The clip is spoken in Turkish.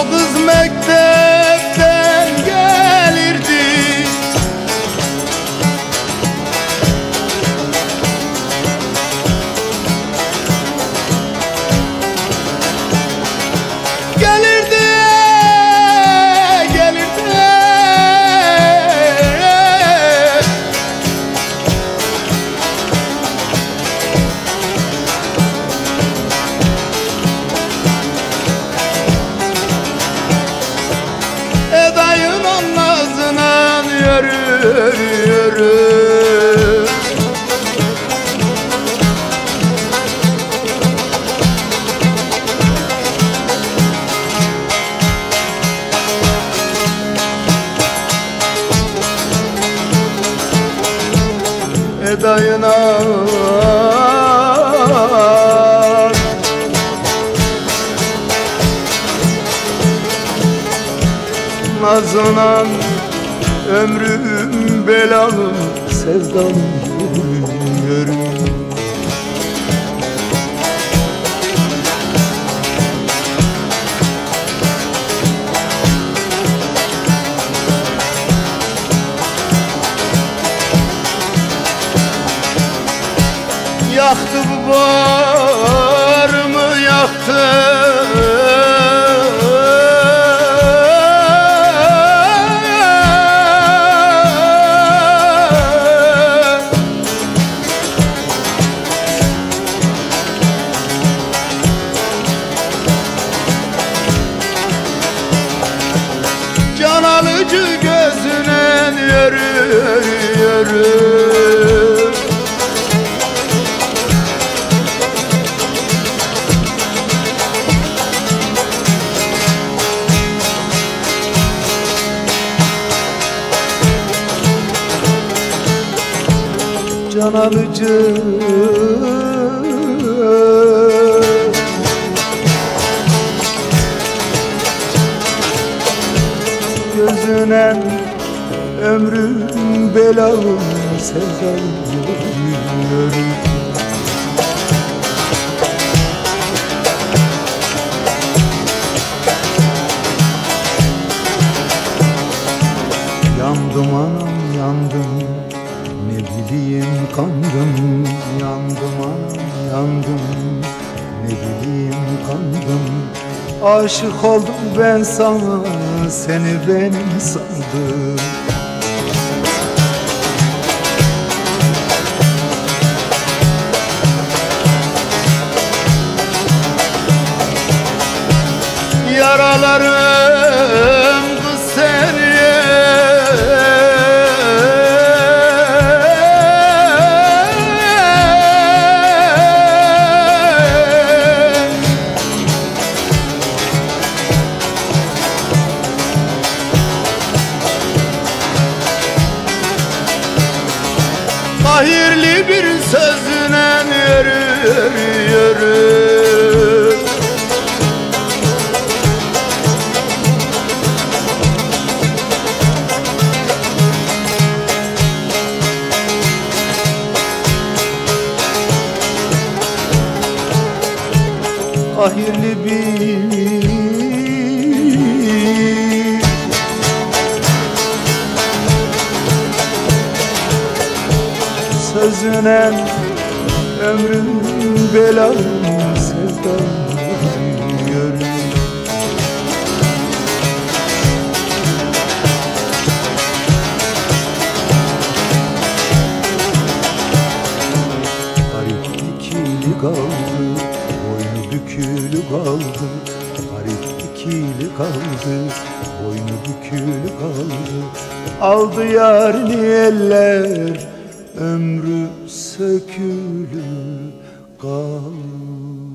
O kız mektepten gelirdi, gelirdi, gelirdi. Eda'yın ağlar, nazınan ömrüm belalı, sevdam görünüyorum. Yaktı bu bağrımı, yaktı. Can alıcı gözüne yürü, yürü. Can alıcı gözüne ömrüm belalım, sevdam görünüyorum. Yandım anam, yandım, ne bileyim kandım. Yandım anam, yandım, ne bileyim kandım. Aşık oldum ben sana, seni benim sandım. Yaralarım kız seni, zahirli bir sözüne yürü, yürü. zahirli bir. Sözüne ömrüm belam, sevdam görür. Garip ikili kaldı, boynu bükülü kaldı. Garip ikili kaldı, boynu bükülü kaldı. Aldı yarını eller, ömrü sökülü kaldı.